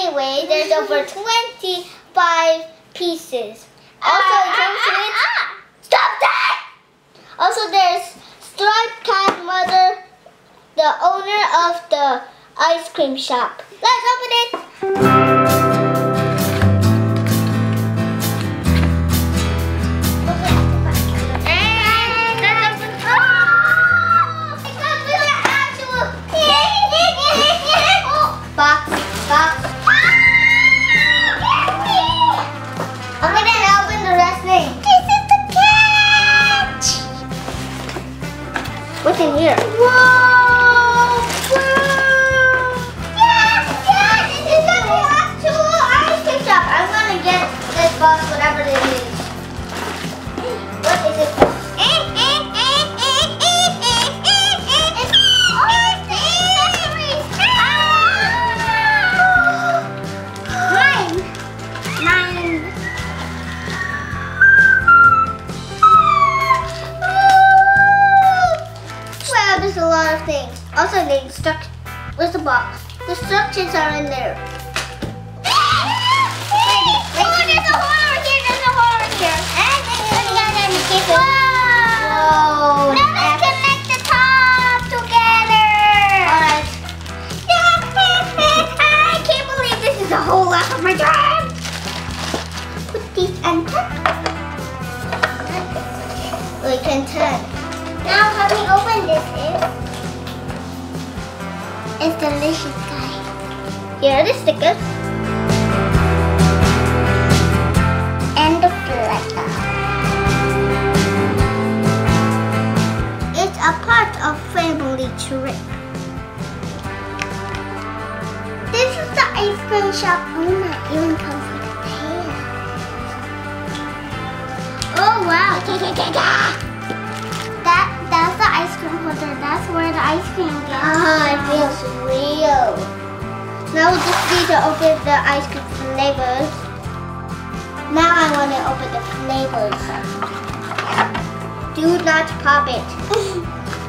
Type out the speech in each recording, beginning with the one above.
Anyway, there's over 25 pieces. Also, it comes with... Stop that! Also, there's Striped Cat Mother, the owner of the ice cream shop. Let's open it! What's in here? Whoa! Yes! Yes! This is the actual ice cream shop. I'm gonna get this box, whatever it is. What is it? It's ice cream accessories! Mine! There's a lot of things. Also, the instructions. Where's the box? The instructions are in there. Oh, there's a hole over here. There's a hole over here. Whoa! Now let's connect the top together. All right. I can't believe this is a whole lot of my job. Put these on top. We can turn. Now how we open this is, it's delicious, guys. Here are the stickers. And the letter. It's a part of family trip. This is the ice cream shop owner. Even comes with a tail. Oh wow. That's the ice cream holder. That's where the ice cream gets. It feels real. Now we just need to open the ice cream flavors. Now I want to open the flavors. Do not pop it.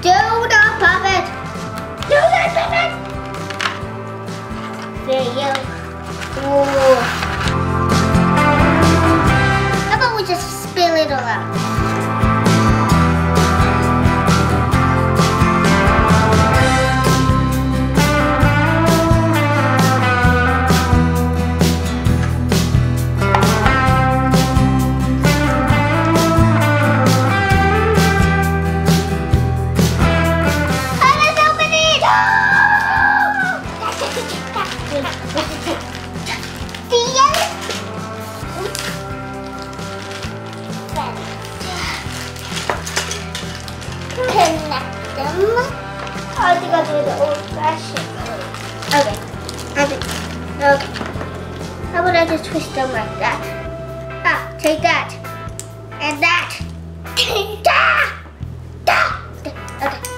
Do not pop it. Do not pop it. There you go. Ooh. How about we just spill it all out? I think I'll do the old-fashioned one. Okay. Okay. How about I just twist them like that? Ah, take that. And that. Okay,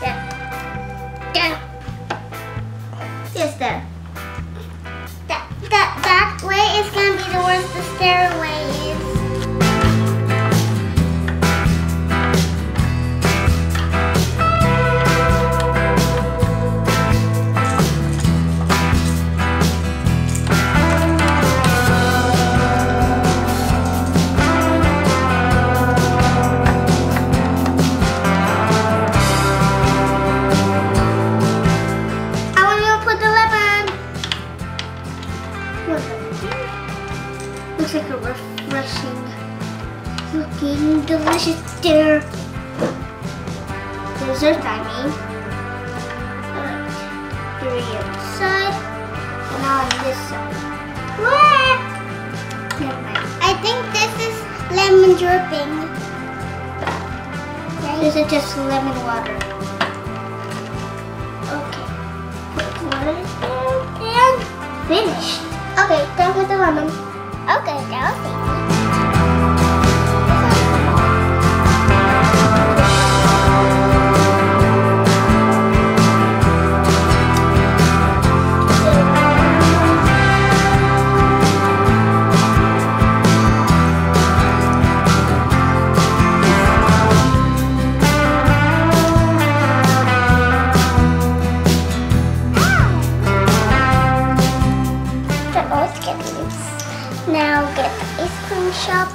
there. Yes, there. That way is gonna be the worst the stairway is. Looks like a refreshing, looking delicious dinner. Dessert, I mean. Alright, three on this side, and now on this side. What? Never mind. I think this is lemon dripping. Okay. This is just lemon water. Okay. Put water and finished. Okay, done with the lemon. Okay, now that's all. shoe shop.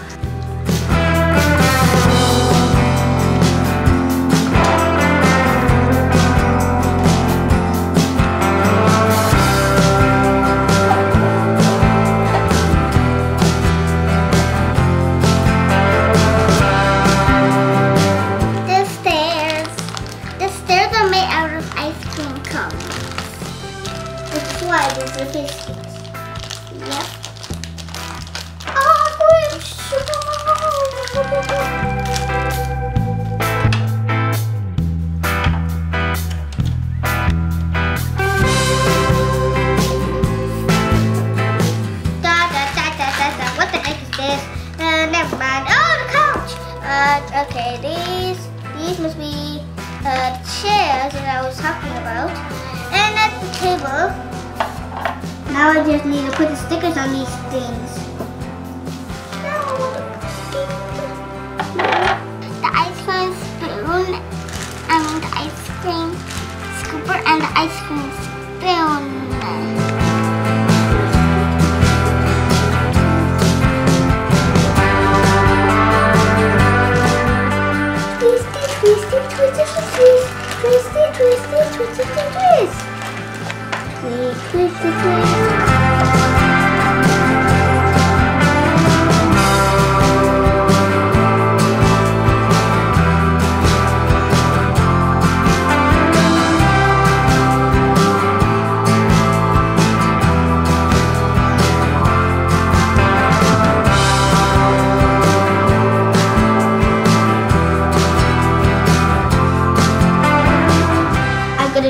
The stairs are made out of ice cream cones. The slide is the biscuits. Yep. What the heck is this? Never mind. Oh, the couch! Okay, these must be chairs that I was talking about, and at the table. Now I just need to put the stickers on these things. The ice cream scooper and the ice cream spoon.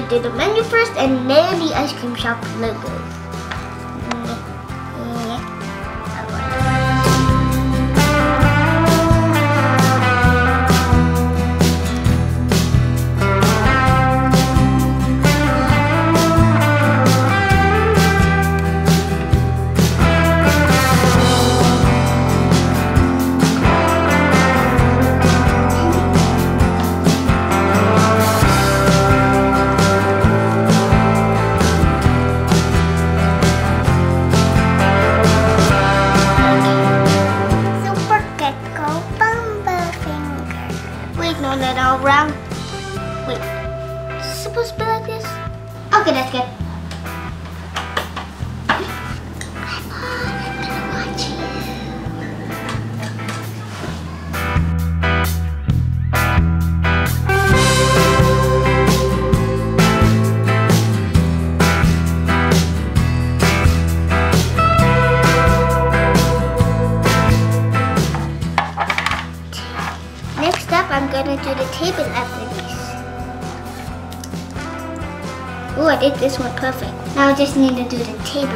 Do the menu first and then the ice cream shop logo. Round. Wait, is it supposed to be like this? Okay, that's good. Come on, I'm gonna watch you. Next up, I'm gonna do the table after this. Oh, I did this one perfect. Now I just need to do the table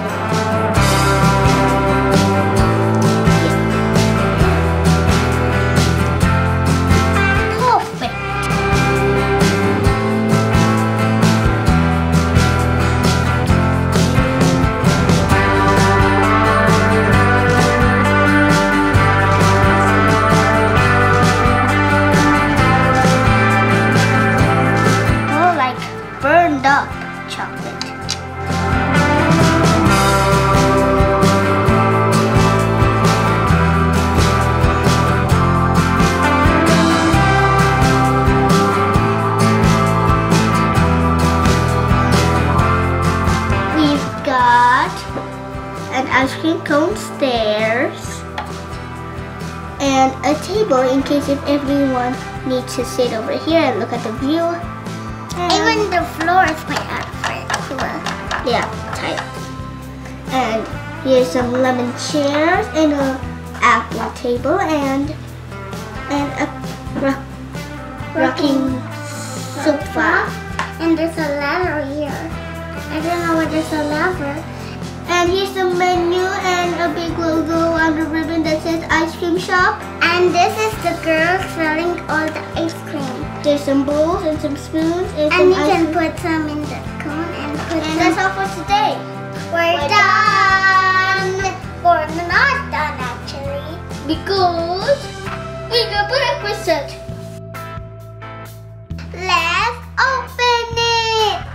up chocolate. We've got an ice cream cone stairs and a table in case if everyone needs to sit over here and look at the view. Even the floor is made out of cool. Yeah, tight. And here's some lemon chairs and an apple table and a rocking sofa. And there's a ladder here. I don't know why there's a ladder. And here's the menu and a big logo on the ribbon that says ice cream shop. And this is the girl selling all the ice cream. There's some bowls and some spoons and some ice cream. And you can put some in the cone and put some. And that's all for today. We're done. Or not done actually. Because we got breakfast. Let's open it.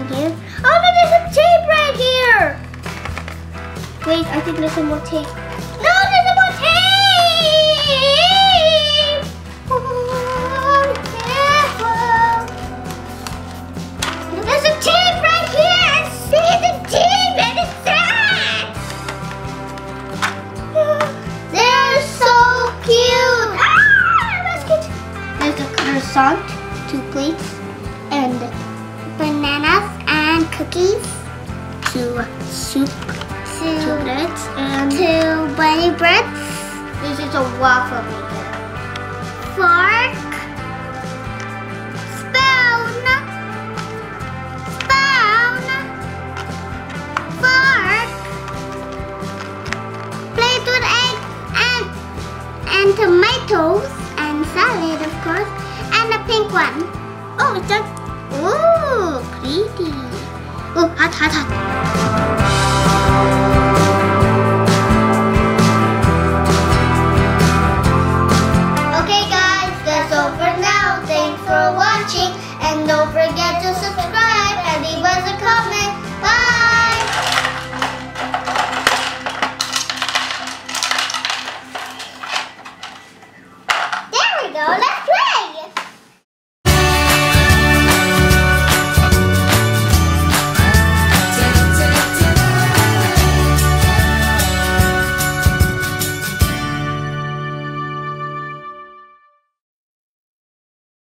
in here. Oh no, there's a tape right here! Wait, I think there's some more tape. No, there's some more tape! Oh, be careful! There's a tape right here! I see the tape and it's sad! They're so cute! Ah, basket! There's a croissant, 2 plates, and bananas and cookies, 2 breads, and 2 bunny breads. This is a waffle maker. Fork, spoon, fork, plate with egg and tomatoes and salad, of course, and a pink one. Oh, it's done. Ooh, pretty. Oh, hot, hot, hot. And don't forget to subscribe and leave us a comment. Bye! There we go. Let's